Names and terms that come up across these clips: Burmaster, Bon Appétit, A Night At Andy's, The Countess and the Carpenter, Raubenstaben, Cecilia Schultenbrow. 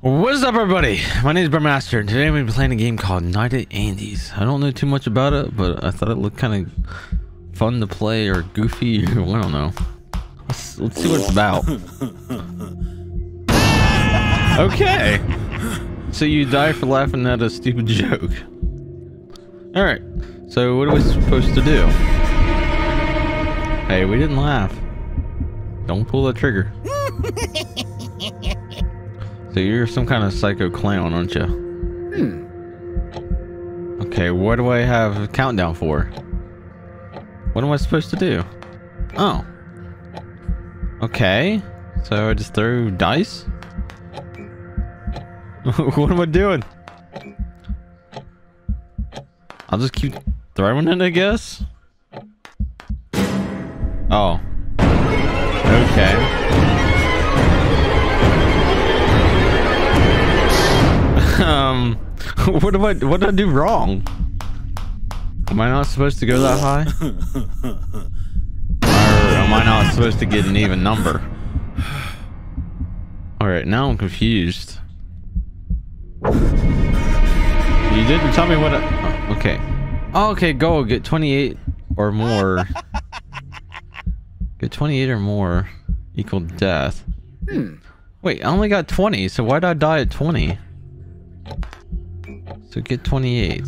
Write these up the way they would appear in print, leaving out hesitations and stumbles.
What is up, everybody? My name is Burmaster, and today we're playing a game called Night at Andy's. I don't know too much about it, but I thought it looked kind of fun to play or goofy. I don't know. Let's see what it's about. Okay. So you die for laughing at a stupid joke. All right. So what are we supposed to do? Hey, we didn't laugh. Don't pull the trigger. So you're some kind of psycho clown, aren't you? Okay, what do I have a countdown for? What am I supposed to do? Oh. Okay. So I just throw dice? What am I doing? I'll just keep throwing it, I guess? Oh. Okay. What did I do wrong? Am I not supposed to go that high? Or am I not supposed to get an even number? Alright, now I'm confused. You didn't tell me what I... Okay. Oh, okay, go. Get 28 or more. Get 28 or more equal death. Wait, I only got 20, so why did I die at 20? So get 28.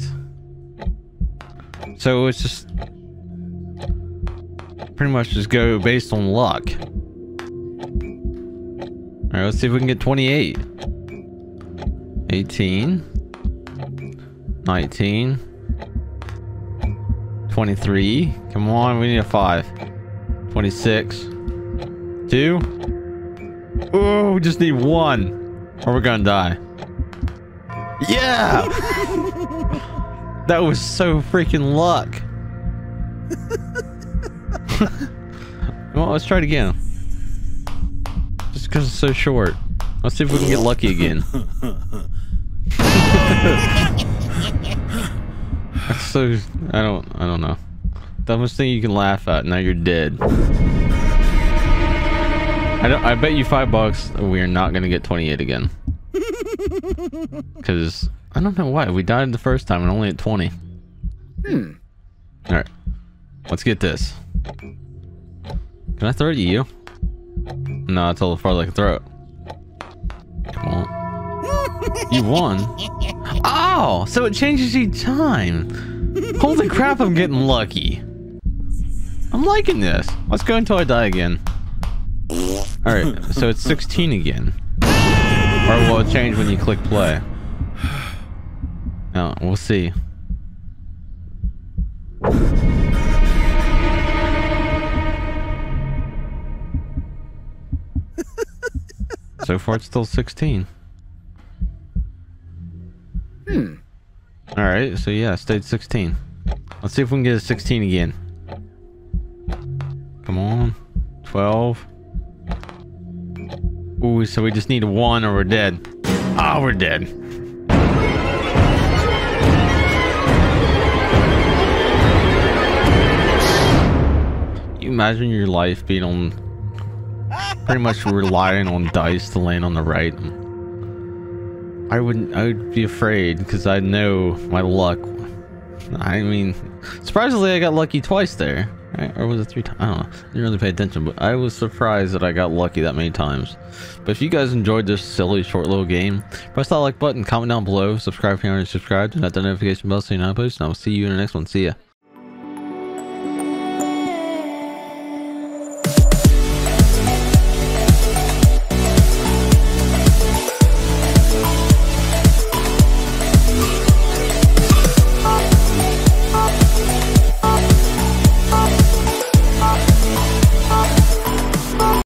So it's just pretty much just go based on luck. Alright, let's see if we can get 28. 18. 19. 23. Come on, we need a 5. 26. 2. Oh, we just need 1. Or we're gonna die. Yeah! That was so freaking luck. Well, let's try it again. Just because it's so short. Let's see if we can get lucky again. That's so... I don't know. Dumbest thing you can laugh at. Now you're dead. I bet you $5 we are not going to get 28 again. Because I don't know why we died the first time and only at 20. All right, let's get this. Can I throw it at you? No, that's all the farther I can throw it. Come on. You won. Oh, so it changes each time. Holy crap! I'm getting lucky. I'm liking this. Let's go until I die again. All right, so it's 16 again. Or will it change when you click play? No, we'll see. So far, it's still 16. All right, so yeah, I stayed 16. Let's see if we can get a 16 again. Come on, 12. Ooh, so we just need a 1 or we're dead. Ah, oh, we're dead. Can you imagine your life being on... pretty much relying on dice to land on the right? I would be afraid because I know my luck. I mean, surprisingly I got lucky twice there. Right? Or was it 3 times? I don't know. I didn't really pay attention, but I was surprised that I got lucky that many times. But if you guys enjoyed this silly, short little game, press that like button, comment down below, subscribe if you aren't subscribed, and hit that notification bell so you know I post, and I will see you in the next one. See ya.